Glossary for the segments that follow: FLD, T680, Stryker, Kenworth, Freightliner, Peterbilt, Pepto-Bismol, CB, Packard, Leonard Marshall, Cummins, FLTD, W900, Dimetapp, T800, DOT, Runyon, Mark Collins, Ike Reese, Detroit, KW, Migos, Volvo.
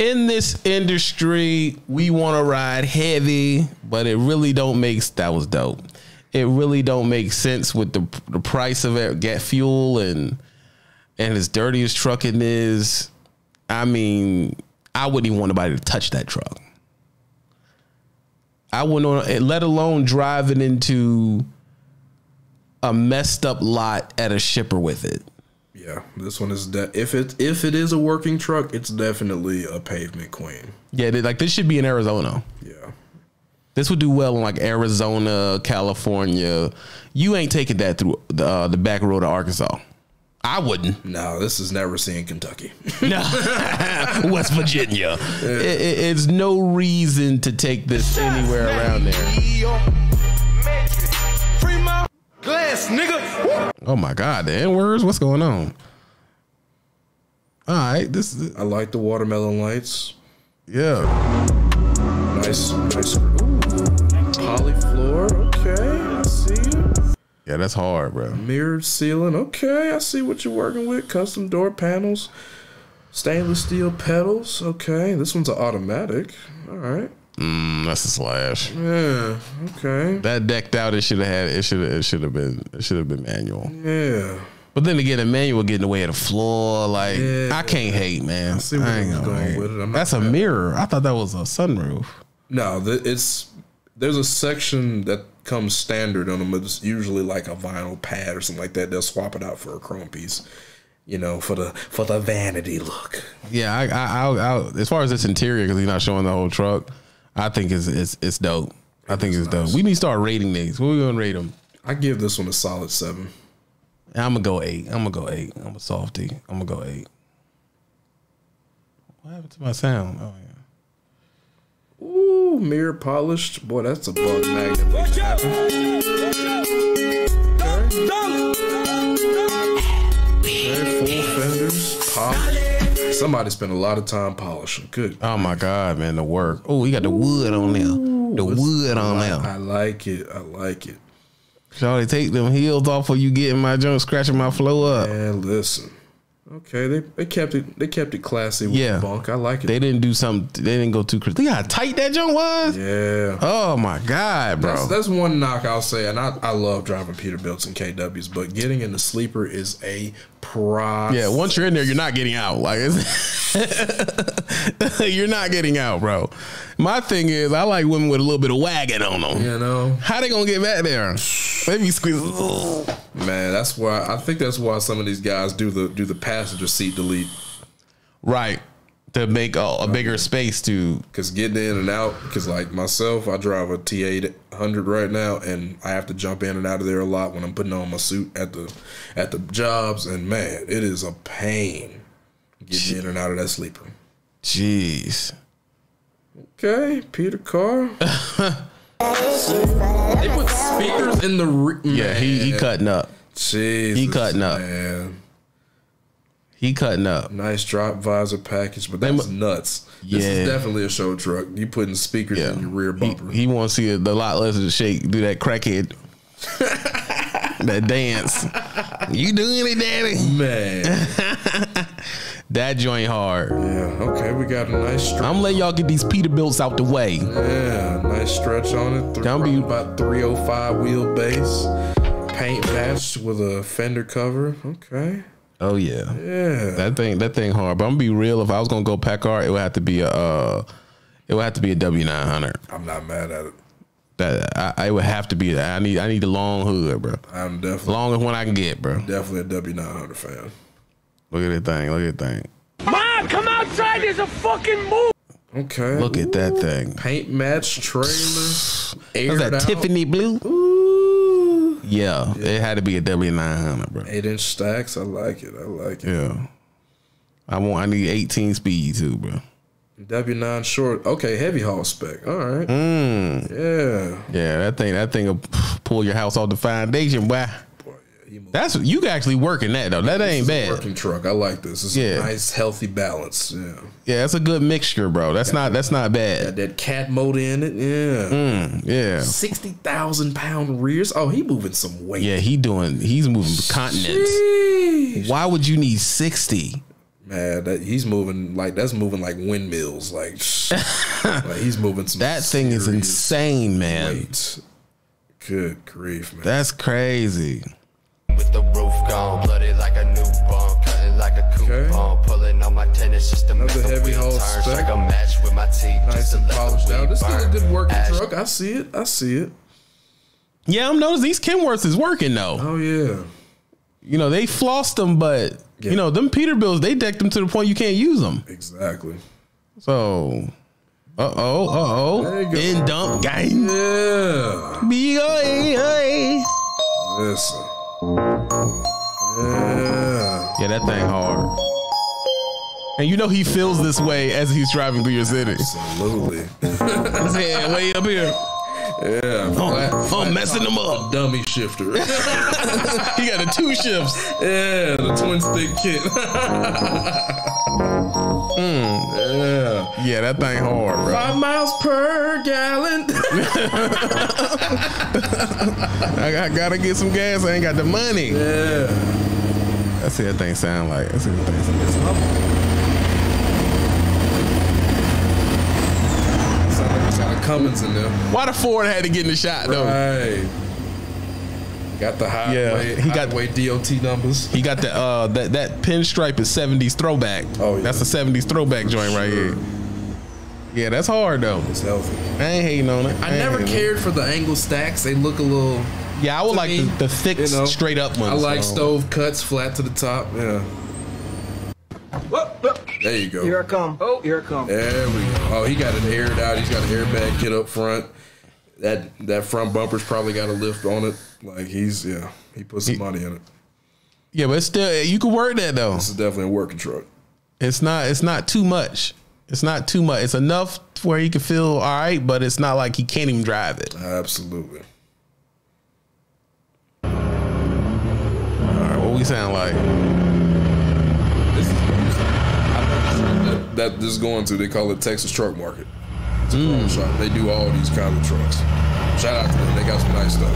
In this industry, we want to ride heavy, but it really don't make, that was dope. It really don't make sense with the price of it, get fuel and as dirty as trucking is. I mean, I wouldn't even want nobody to touch that truck. I wouldn't, let alone driving into a messed up lot at a shipper with it. Yeah, this one is if it is a working truck, it's definitely a pavement queen. Yeah, like this should be in Arizona. Yeah, this would do well in like Arizona, California. You ain't taking that through the back road of Arkansas. I wouldn't. No, this is never seen Kentucky. No, West Virginia. Yeah. It's no reason to take this anywhere around there. Glass, nigga. Oh my God, the N-words, what's going on? All right, this is, I like the watermelon lights. Yeah. Nice. Ooh, poly floor. Okay, I see you. Yeah, that's hard, bro. Mirrored ceiling. Okay, I see what you're working with. Custom door panels, stainless steel pedals. Okay, this one's an automatic. All right. That's a slash. Yeah. Okay. That decked out. It should have had. It should have been manual. Yeah. But then again, a manual get in the way of the floor. Like yeah. I can't hate, man. I see where you're going with it. That's a mirror. I thought that was a sunroof. No, there's a section that comes standard on them. But it's usually like a vinyl pad or something like that. They'll swap it out for a chrome piece. You know, for the vanity look. Yeah. I as far as this interior, because he's not showing the whole truck. I think it's dope. I think it's dope. We need to start rating these. What are we gonna rate them? I give this one a solid 7. I'm gonna go 8. I'm gonna go 8. I'm a softy. I'm gonna go 8. What happened to my sound? Oh yeah. Ooh, mirror polished. Boy, that's a bug magnet. Watch out! Full fenders, polished. Somebody spent a lot of time polishing. Good. Oh my God, man, the work. Oh, you got the wood on there. The wood on there. I like it. I like it. Shawty, take them heels off or you getting my junk, scratching my flow up. And listen. Okay, they kept it classy with the bunk. I like it. They didn't do something. They didn't go too crazy. Look how tight that junk was. Yeah. Oh my God, bro. That's one knock I'll say. And I love driving Peterbilts and KWs, but getting in the sleeper is a process. Yeah, once you're in there, you're not getting out. Like it's you're not getting out, bro. My thing is, I like women with a little bit of wagon on them. You know, how they gonna get back there? Maybe squeeze. Man, that's why I think that's why some of these guys do the passenger seat delete, right? To make a bigger space to, because getting in and out. Because like myself, I drive a T800 right now, and I have to jump in and out of there a lot when I'm putting on my suit at the jobs. And man, it is a pain getting in and out of that sleeper. Jeez. Okay, Peter Carr. They put speakers in the yeah, he cutting up. Jesus, he cutting up. Man. He cutting up. Nice drop visor package, but that's nuts. Yeah. This is definitely a show truck. You putting speakers in your rear bumper. He wants to see the lot less to shake, do that crackhead. That dance. You doing it, daddy? Man. That joint hard. Yeah, okay, we got a nice stretch. I'm letting y'all get these Peterbilts out the way. Yeah, nice stretch on it. About 305 wheelbase. Paint matched with a fender cover. Okay. Oh yeah. Yeah. That thing hard. But I'm gonna be real, if I was gonna go Packard, it would have to be a W900. I'm not mad at it. That I would have to be that. I need the long hood, bro. I'm definitely longest one I can get, bro. Definitely a W900 fan. Look at that thing. Look at that thing. Mom, come outside. There's a fucking move. Okay. Look at that thing. Paint match trailer. That Tiffany blue. Ooh. Yeah, it had to be a W900, bro. 8-inch stacks. I like it. I like it. Yeah. I need 18 speed too, bro. W9 short. Okay, heavy haul spec. All right. Yeah. Yeah, that thing will pull your house off the foundation, boy. That's, you can actually work in that though. That ain't bad. Working truck. I like this. It's a nice healthy balance. Yeah. Yeah, that's a good mixture, bro. That's not bad. Got that cat motor in it. Yeah. Yeah. 60,000 pound rears. Oh, he moving some weight. Yeah, he's moving continents. Sheesh. Why would you need 60? Man, that he's moving like that's moving like windmills. Like, like he's moving some. That thing is insane, man. Weight. Good grief, man. That's crazy. With the roof gone, blooded like a new bunk, cutting like a coupon, pulling on my tennis just to make the heavy haul turns like a match with my teeth. Nice and polished down. This is a good working truck. I see it. I see it. Yeah, I'm noticing these Kenworths is working though. Oh yeah. You know, they flossed them, but yeah. You know, them Peterbilts, they decked them to the point you can't use them. Exactly. So, in dump gang. Yeah. Listen. Yeah. Yeah, that thing hard. And you know he feels this way as he's driving through your city. Absolutely. His head way up here. Yeah, I'm messing them up. Dummy shifter. He got the 2 shifts. Yeah, the twin stick kit. Yeah, that thing hard, bro. 5 miles per gallon. I gotta get some gas. I ain't got the money. Yeah, that's what that thing sound like. That's what that thing sound like. Cummins in there. Why the Ford had to get in the shot though? Right. Got the highway. Yeah, he got highway DOT numbers. He got the that pinstripe is 70s throwback. Oh yeah. That's a 70s throwback joint right here. Yeah, that's hard though. It's healthy. I ain't hating on it. I never cared for the angle stacks. They look a little. Yeah, I would like the thick, you know, straight up ones. I like stove cuts, flat to the top. Yeah. There you go. Here I come. Oh, here I come. There we go. Oh, he got it aired out. He's got an airbag kit up front. That front bumper's probably got a lift on it. Like he put some money in it. Yeah, but it's still, you can work that though. This is definitely a working truck. It's not too much. It's not too much. It's enough where he can feel all right, but it's not like he can't even drive it. Absolutely. All right, what we sound like? That this is going to, they call it Texas Truck Market. It's a pro shop. They do all these kind of trucks. Shout out to them. They got some nice stuff.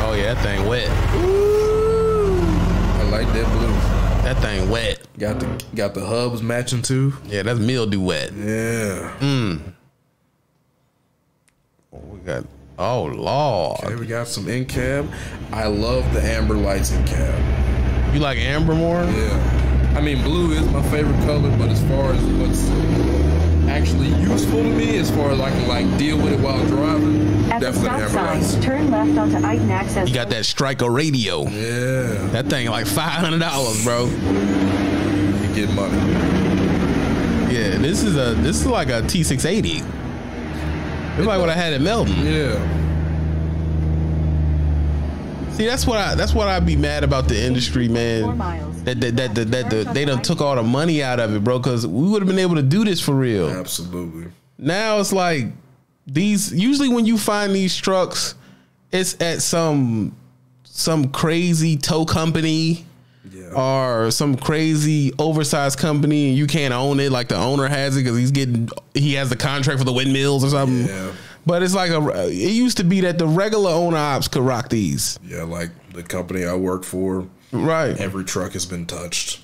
Oh yeah, that thing wet. Ooh. I like that blue. That thing wet. Got the hubs matching too. Yeah, that's mildew wet. Yeah. Oh, we got. Oh Lord. Okay, we got some in cab. I love the amber lights in cab. You like amber more? Yeah. I mean, blue is my favorite color, but as far as what's actually useful to me, as far as I can like deal with it while driving, at definitely amber. Turn left onto Iden Access. You got that Stryker radio. Yeah, that thing like $500, bro. You get money. Yeah, this is like a T680. It's like what I had at Melbourne. Yeah. See, that's what I be mad about the industry, man. That they done took all the money out of it, bro. Because we would have been able to do this for real. Absolutely. Now it's like these. Usually, when you find these trucks, it's at some crazy tow company, or some crazy oversized company, and you can't own it. Like the owner has it because he has the contract for the windmills or something. Yeah. But it's like it used to be that the regular owner ops could rock these. Yeah, like the company I work for. Right. Every truck has been touched.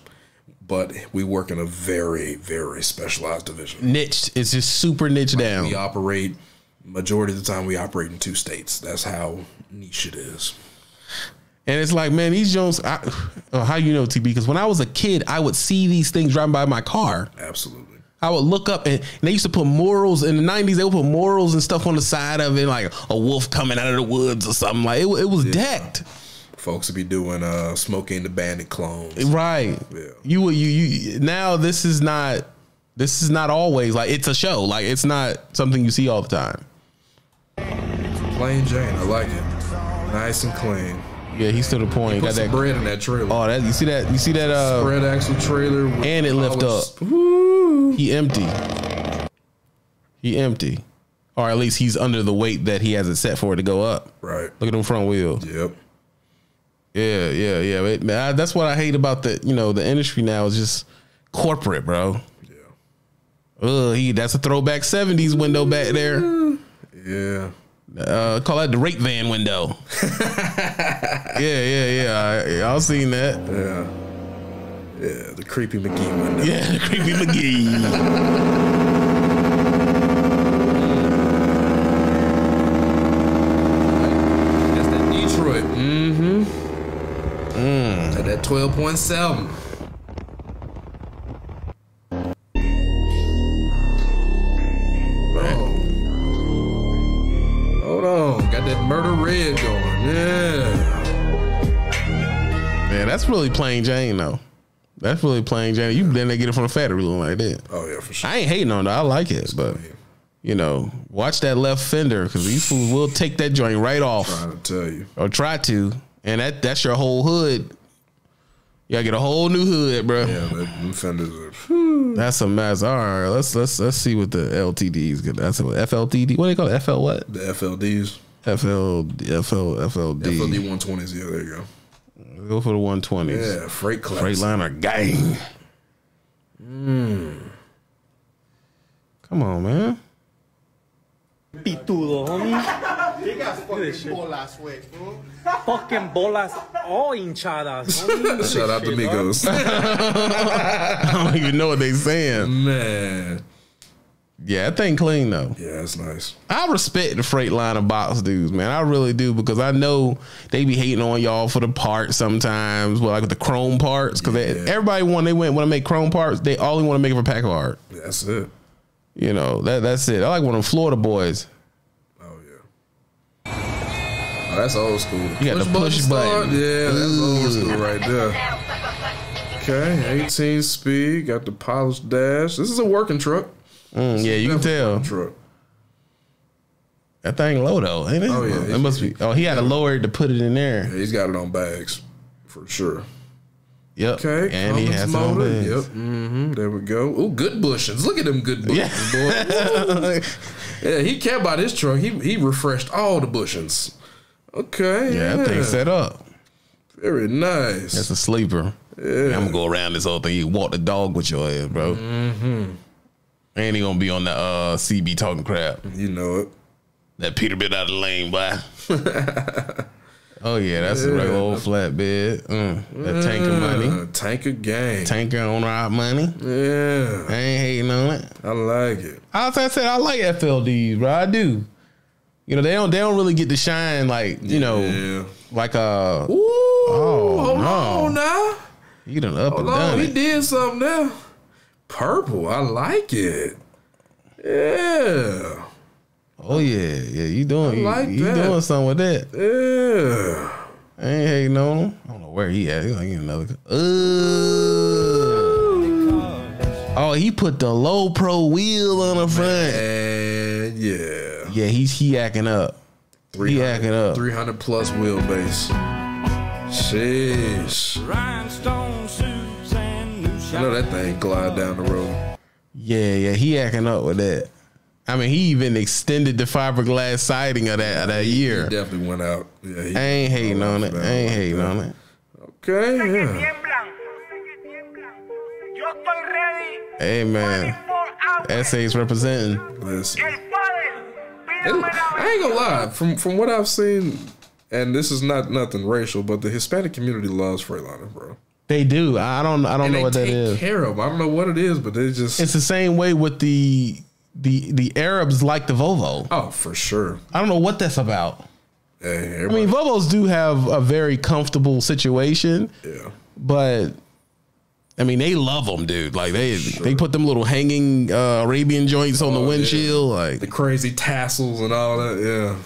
But we work in a very, very specialized division. Niche. It's just super niche like down. We operate, majority of the time, we operate in 2 states. That's how niche it is. And it's like, man, these Jones, how you know, TB? Because when I was a kid, I would see these things driving by my car. Absolutely. I would look up and they used to put morals in the 90s. They would put morals and stuff on the side of it, like a wolf coming out of the woods or something. Like it was decked. Folks would be doing Smokey and the Bandit clones, right? Yeah. You now this is not always like it's a show. Like it's not something you see all the time. Plain Jane, I like it. Nice and clean. Yeah, he's to the point. Got that bread in that trailer. Oh, that you see that spread axle trailer, and it lift up. Ooh. He empty, or at least he's under the weight that he hasn't set for it to go up. Right. Look at them front wheels. Yep. Yeah. Man, that's what I hate about the industry now is just corporate, bro. Yeah. That's a throwback 70s window back there. Yeah. Call that the rape van window. Yeah. I've seen that. Yeah. Yeah, the creepy McGee window. Yeah, the creepy McGee. That's that Detroit. Mm-hmm. Mm. That 12.7. Right. Hold on. Got that murder red going. Yeah. Man, that's really plain Jane though. That's really plain Jane. You then they get it from the factory looking like that. Oh yeah, for sure. I ain't hating on that. I like it, but you know, watch that left fender because these fools will take that joint right off. I'm trying to tell you, or try to, and that's your whole hood. You gotta get a whole new hood, bro. Yeah, them fenders are. Whew. That's a mess. All right, let's see what the LTDs get. That's what FLTD. What do they call it? FL what? The FLDs. FLD. FLD 120s. Yeah, there you go. Go for the 120s. Yeah, Freightliner gang. Mm. Come on, man. Pitudo, homie. They got fucking bolas, wey, bro. Fucking bolas all hinchadas. Shout out to Migos. I don't even know what they saying. Man. Yeah, that thing clean though. Yeah, it's nice. I respect the Freightliner box dudes, man. I really do, because I know they be hating on y'all for the parts sometimes, well, like the chrome parts, because everybody when they want to make chrome parts, they only want to make it for Packard. Yeah, that's it. You know that's it. I like one of them Florida boys. Oh yeah. Oh, that's old school. You got the push button. Yeah, that's old school right there. Okay, 18 speed. Got the polished dash. This is a working truck. Yeah, you can tell. Truck. That thing low though, ain't it? Oh yeah, it must be. Oh, he had a lower to put it in there. Yeah, he's got it on bags for sure. Yep. Okay. And he has on bags. Yep. Mm-hmm. There we go. Oh, good bushings. Look at them good bushings, boy. Yeah, he cared about his truck. He refreshed all the bushings. Okay. Yeah, that thing set up. Very nice. That's a sleeper. Yeah. I'm gonna go around this whole thing. You walk the dog with your head, bro. Mm-hmm. And he gonna be on the CB talking crap. You know it. That Peterbilt out of the lane, boy. Oh yeah, that's a regular old flatbed. That tanker money. Tanker gang. Tanker on our money. Yeah, I ain't hating on it. I like it. As I said, I like FLDs, bro. I do. You know, they don't really get to shine like, you know, like a. Ooh, oh, hold on now. You done up and done it. He did something now. Purple, I like it. Yeah. Oh yeah, yeah. You doing? You doing something with that? Yeah. I ain't hating on him. I don't know where he at. He's like another. Oh, he put the low pro wheel on the front. Man, yeah. Yeah, he acting up. He acting up. 300 plus wheelbase. Sheesh. Rhinestone suit. I know that thing glide down the road. Yeah, he acting up with that. I mean, he even extended the fiberglass siding of that year. He definitely went out. Yeah, I ain't hating on it. I ain't hating on it. Okay, yeah. Hey, man. SA's representing. Listen. I ain't gonna lie. From what I've seen, and this is not nothing racial, but the Hispanic community loves Freightliner, bro. They do. I don't know what that is. They take care of them. I don't know what it is, but they just. It's the same way with the Arabs like the Volvo. Oh, for sure. I don't know what that's about. Hey, I mean, Volvos do have a very comfortable situation. Yeah. But I mean, they love them, dude. Like they put them little hanging Arabian joints on the windshield, like the crazy tassels and all that. Yeah.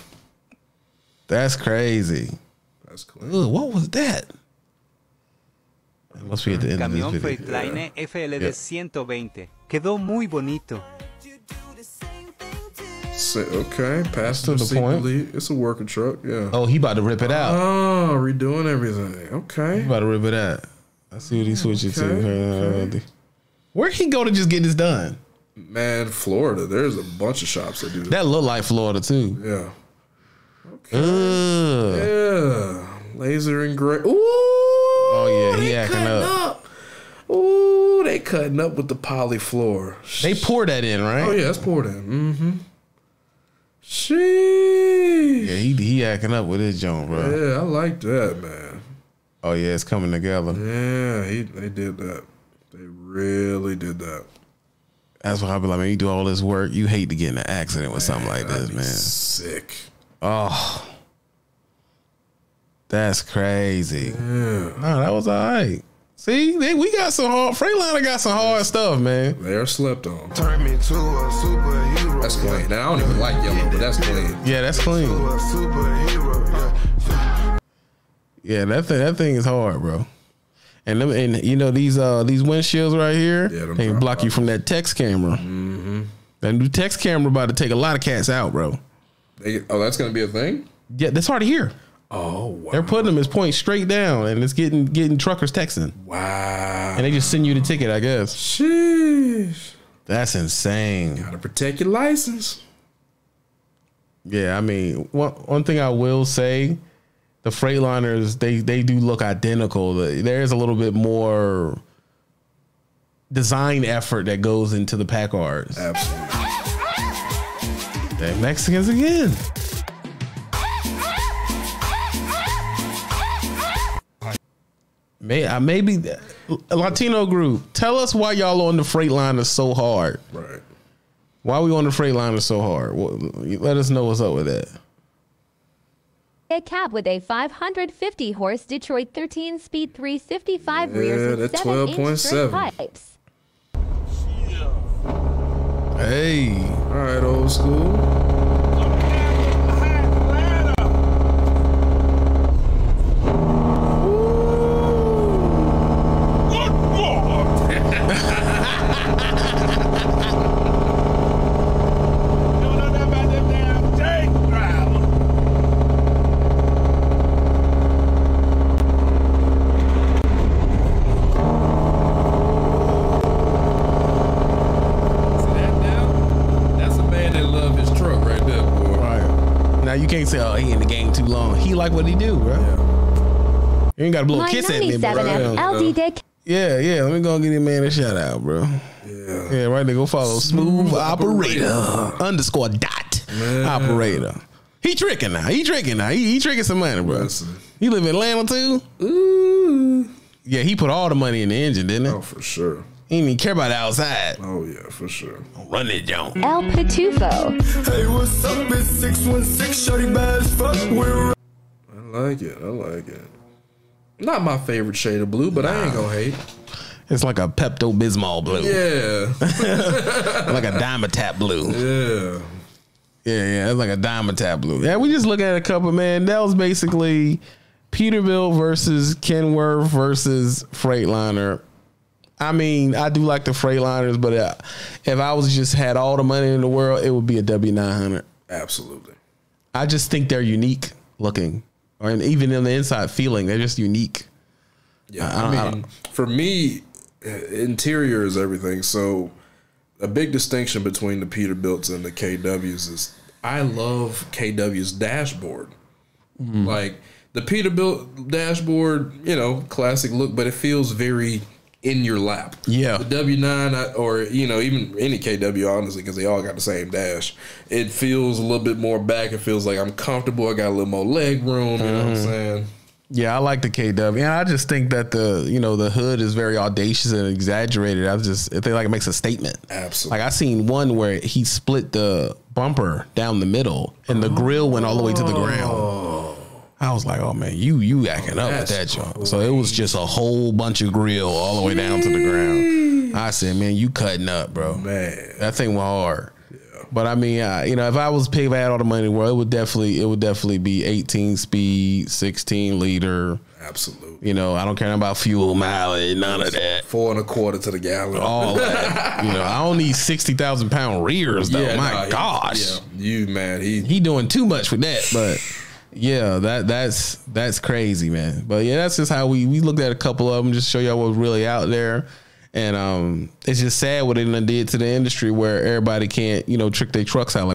That's crazy. That's cool. Ugh, what was that? It must be at the end of this video. Freightliner FLD 120. Quedó muy bonito. Okay, past to the point. It's a working truck, yeah. Oh, he about to rip it out. Oh, redoing everything. Okay. He about to rip it out. I see what he switches to. Okay. Where'd he go to just get this done? Man, Florida. There's a bunch of shops that do that. That look like Florida, too. Yeah. Okay. Yeah. Laser and gray. Ooh. Oh yeah, he acting up. Ooh, they cutting up with the poly floor. They pour that in, right? Oh yeah, it's poured in. Mm-hmm. Sheesh. Yeah, he acting up with his joint, bro. Yeah, I like that, man. Oh yeah, it's coming together. Yeah, they did that. They really did that. That's why I be like, man, you do all this work, you hate to get in an accident with something like this, man. Sick. Oh, that's crazy. Yeah. No, that was all right. See, we got some hard. Freightliner got some hard stuff, man. They're slept on. Turn me to a superhero. That's clean. Now I don't even like yellow, but that's clean. Yeah, that's clean. Yeah, that thing is hard, bro. And you know these windshields right here, they can block you from that text camera. Mm-hmm. That new text camera about to take a lot of cats out, bro. Oh, that's gonna be a thing. Yeah, that's hard to hear. Oh, wow. They're putting them as points straight down, and it's getting truckers texting. Wow. And they just send you the ticket, I guess. Sheesh. That's insane. You gotta protect your license. Yeah, I mean, one thing I will say, the Freightliners, they do look identical. There is a little bit more design effort that goes into the Packards. Absolutely. They're Mexicans again. Maybe a Latino group, tell us why y'all on the Freightliner so hard. Right. Why we on the Freightliner so hard? Well, let us know what's up with that. A cab with a 550 horse Detroit 13-speed 355 rears and 7-inch pipes. Hey, all right, old school. Can't say, oh, he in the game too long. He like what he do, bro. Yeah. You ain't got to blow a kiss at me, bro. Yeah, let me go and give your man a shout out, bro. Yeah, right there. Go follow Smooth Operator _. Man. Operator. He tricking now. He tricking some money, bro. Listen. He live in Atlanta too. Ooh. Yeah, he put all the money in the engine, didn't he? Oh, for sure. He didn't even care about the outside. Oh, yeah, for sure. Run it, John. El Pitufo. Hey, what's up, bitch? 616 shorty bad as fuck. I like it. Not my favorite shade of blue, but I ain't gonna hate. It's like a Pepto-Bismol blue. Yeah. Like a Dimetapp blue. Yeah. Yeah, it's like a Dimetapp blue. Yeah, we just look at a couple, man. That was basically Peterbilt versus Kenworth versus Freightliner. I mean, I do like the Freightliners, but if I was just had all the money in the world, it would be a W900. Absolutely. I just think they're unique looking, and even in the inside feeling, they're just unique. Yeah, I mean, for me, interior is everything. So a big distinction between the Peterbilts and the KWs is I love KW's dashboard. Mm. Like the Peterbilt dashboard, you know, classic look, but it feels very in your lap. Yeah. The W9 or, you know, even any KW, honestly, because they all got the same dash. It feels a little bit more back. It feels like I'm comfortable. I got a little more leg room. You know what I'm saying? Yeah, I like the KW. And I just think that the hood is very audacious and exaggerated. I think like it makes a statement. Absolutely. Like I seen one where he split the bumper down the middle and the grill went all the way to the ground. I was like, oh man, you acting up at that joint. So it was just a whole bunch of grill all the way down to the ground. I said, man, you cutting up, bro. Man, that thing went hard. Yeah. But I mean, you know, if I was paid, if I had all the money in the world, it would definitely be 18-speed, 16-liter. Absolutely. You know, I don't care about fuel mileage, none of that. 4 1/4 to the gallon. All that. You know, I don't need 60,000-pound rears though. Yeah, My gosh. He doing too much with that, but. Yeah, that's crazy, man. But yeah, that's just how we looked at a couple of them, just show y'all what's really out there. And it's just sad what it done did to the industry, where everybody can't, you know, trick their trucks out like